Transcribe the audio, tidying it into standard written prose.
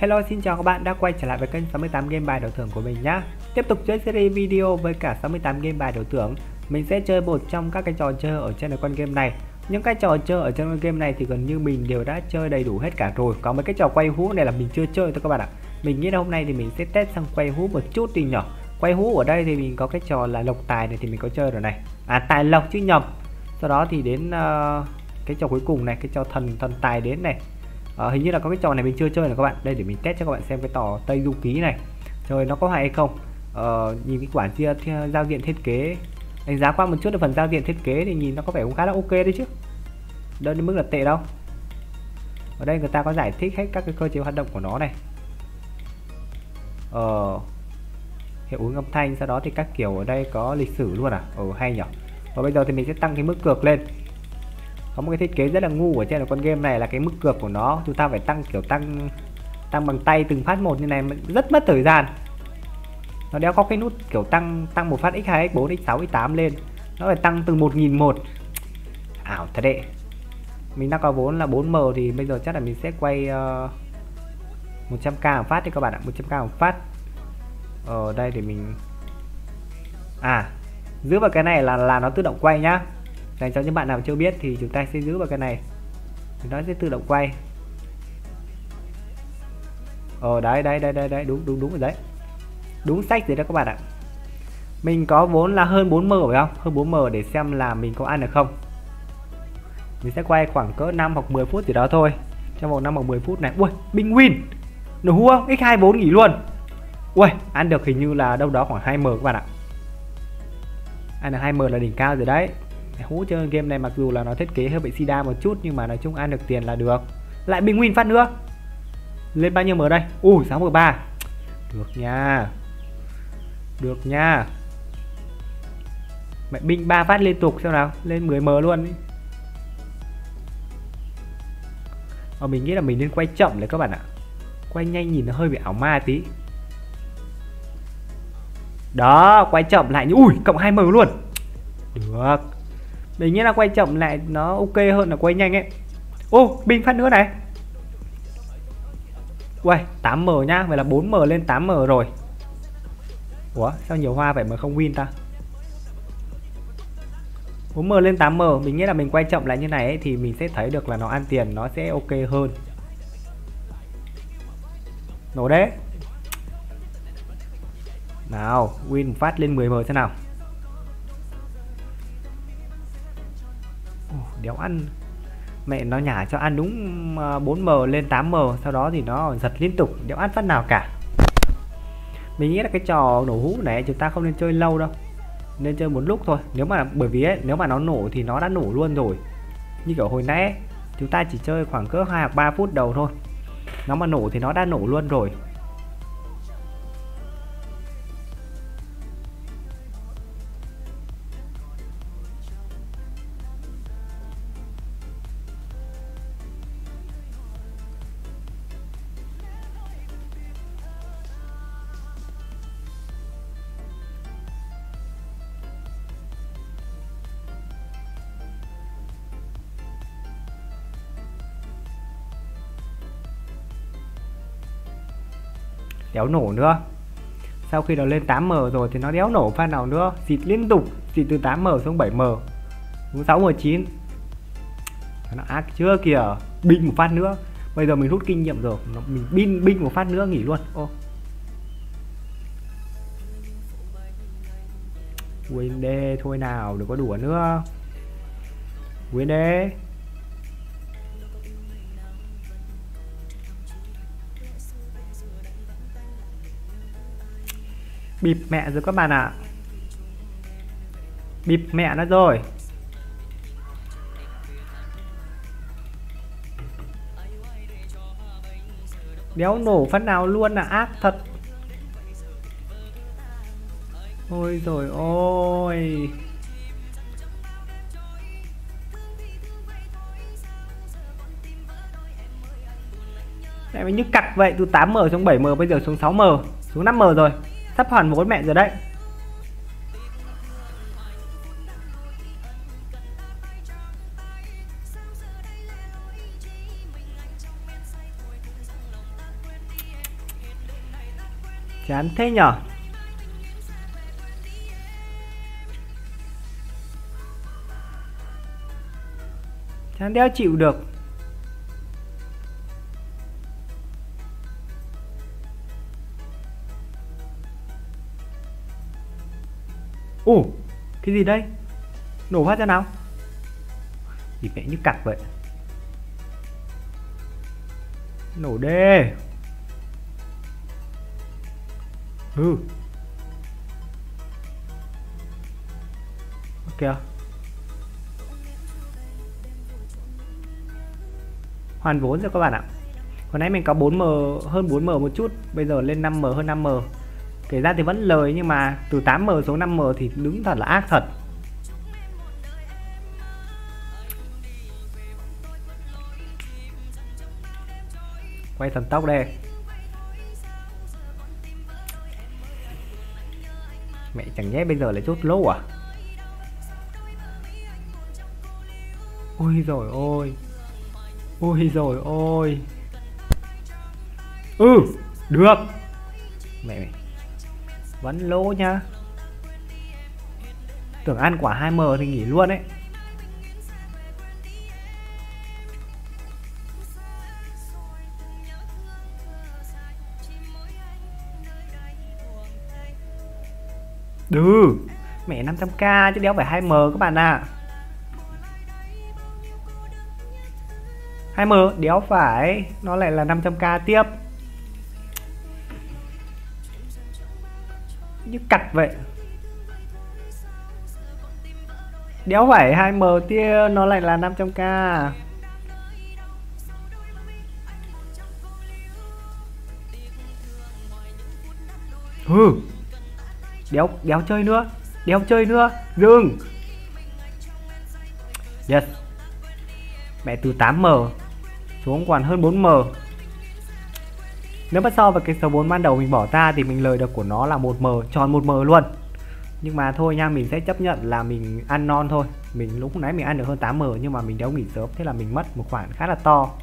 Hello, xin chào các bạn đã quay trở lại với kênh 68 Game Bài đổi thưởng của mình nhé. Tiếp tục chơi series video với cả 68 Game Bài đổi thưởng. Mình sẽ chơi một trong các cái trò chơi ở trên con game này. Những cái trò chơi ở trên con game này thì gần như mình đều đã chơi đầy đủ hết cả rồi. Có mấy cái trò quay hũ này là mình chưa chơi thôi các bạn ạ. Mình nghĩ là hôm nay thì mình sẽ test sang quay hũ một chút đi nhở. Quay hũ ở đây thì mình có cái trò là lộc tài này thì mình có chơi rồi này. À, tài lộc chứ nhầm. Sau đó thì đến cái trò cuối cùng này, cái trò thần tài đến này. Hình như là có cái trò này mình chưa chơi là các bạn. Đây để mình test cho các bạn xem cái trò Tây Du Ký này. Trời, nó có hay hay không? Nhìn cái quản chia giao diện thiết kế, đánh giá qua một chút ở phần giao diện thiết kế thì nhìn nó có vẻ cũng khá là ok đấy chứ. Đâu đến mức là tệ đâu. Ở đây người ta có giải thích hết các cái cơ chế hoạt động của nó này. Hiệu ứng âm thanh, sau đó thì các kiểu ở đây có lịch sử luôn à. Hay nhỉ. Và bây giờ thì mình sẽ tăng cái mức cược lên. Có một cái thiết kế rất là ngu ở trên là con game này là cái mức cược của nó chúng ta phải tăng kiểu tăng bằng tay từng phát một như này, rất mất thời gian. Nó đéo có cái nút kiểu tăng một phát x 2 x 4 x 6 x 8 lên, nó phải tăng từ 1001. Ảo thật đấy. Mình đã có vốn là 4M thì bây giờ chắc là mình sẽ quay 100k một phát đi các bạn ạ. 100k một phát. Ở đây để mình giữ vào cái này là nó tự động quay nhá. Dành cho những bạn nào chưa biết thì chúng ta sẽ giữ vào cái này thì nó sẽ tự động quay. Đấy đúng rồi đấy, đúng sách rồi đó các bạn ạ. Mình có vốn là hơn 4M phải không, hơn 4M để xem là mình có ăn được không. Mình sẽ quay khoảng cỡ 5 hoặc 10 phút gì đó thôi, trong vòng 5 hoặc 10 phút này. Ui, Bing Win nổ hua x24 nghỉ luôn. Ui, ăn được hình như là đâu đó khoảng 2M các bạn ạ. Ăn được 2M là đỉnh cao rồi đấy. Hũ chơi game này mặc dù là nó thiết kế hơi bị sida một chút nhưng mà nói chung ăn được tiền là được. Lại Bing Win phát nữa. Lên bao nhiêu mở đây? Ui, 6M3. Được nha. Được nha. Mẹ Bing 3 phát liên tục xem nào, lên 10M luôn đi. Mình nghĩ là mình nên quay chậm đấy các bạn ạ. Quay nhanh nhìn nó hơi bị ảo ma tí. Đó, quay chậm lại như ui, cộng 2M luôn. Được. Mình nghĩ là quay chậm lại nó ok hơn là quay nhanh ấy. Bing phát nữa này. Uầy, 8M nhá, vậy là 4M lên 8M rồi. Ủa, sao nhiều hoa vậy mà không win ta? 4M lên 8M, mình nghĩ là mình quay chậm lại như này ấy, thì mình sẽ thấy được là nó ăn tiền, nó sẽ ok hơn. Nổ đấy. Nào, win phát lên 10M xem nào. Đéo ăn. Mẹ nó nhả cho ăn đúng 4M lên 8M. Sau đó thì nó giật liên tục, đéo ăn phát nào cả. Mình nghĩ là cái trò nổ hũ này chúng ta không nên chơi lâu đâu, nên chơi một lúc thôi. Nếu mà bởi vì ấy, nếu mà nó nổ thì nó đã nổ luôn rồi. Như kiểu hồi nãy ấy, chúng ta chỉ chơi khoảng cỡ 2 hoặc 3 phút đầu thôi. Nó mà nổ thì nó đã nổ luôn rồi. Đéo nổ nữa. Sau khi nó lên 8M rồi thì nó đéo nổ pha nào nữa, xịt liên tục, xịt từ 8M xuống 7M, xuống 6M9. Nó ác chưa kìa. Bing một phát nữa. Bây giờ mình rút kinh nghiệm rồi, mình bing một phát nữa nghỉ luôn. Win đê thôi nào, đừng có đùa nữa. Win đê. Bịp mẹ rồi các bạn ạ. Bịp mẹ nó rồi. Đéo nổ phát nào luôn là ác thật. Ôi rồi ôi. Mẹ mới như cặc vậy, từ 8M xuống 7M, bây giờ xuống 6M, xuống 5M rồi. Sắp hoàn vốn mẹ rồi đấy. Chán thế nhở. Chán đéo chịu được. Ồ, cái gì đây? Nổ phát ra nào. Gì mẹ như cặc vậy. Nổ đê. Ừ. Kìa. Hoàn vốn rồi các bạn ạ. Hồi nãy mình có 4M, hơn 4M một chút, bây giờ lên 5M, hơn 5M. Kể ra thì vẫn lời nhưng mà từ 8M xuống 5M thì đúng thật là ác thật. Quay thần tốc đây. Mẹ chẳng nhẽ bây giờ lại chốt lỗ à? Ôi rồi ôi. Ôi rồi ôi. Ừ, được. Mẹ mày. Vẫn lỗ nha. Tưởng ăn quả 2M thì nghỉ luôn đấy. Đừ. Mẹ 500k chứ đéo phải 2M các bạn ạ. 2M đéo phải. Nó lại là 500k tiếp. Như cặt vậy. Đéo phải 2M tia. Nó lại là 500k. Ừ. Đéo chơi nữa. Đéo chơi nữa. Dừng. Yes. Mẹ từ 8M xuống còn hơn 4M. Nếu mà so với cái số 4 ban đầu mình bỏ ra thì mình lời được của nó là 1M, tròn 1M luôn. Nhưng mà thôi nha, mình sẽ chấp nhận là mình ăn non thôi. Mình lúc nãy mình ăn được hơn 8M nhưng mà mình đéo nghỉ sớm, thế là mình mất một khoản khá là to.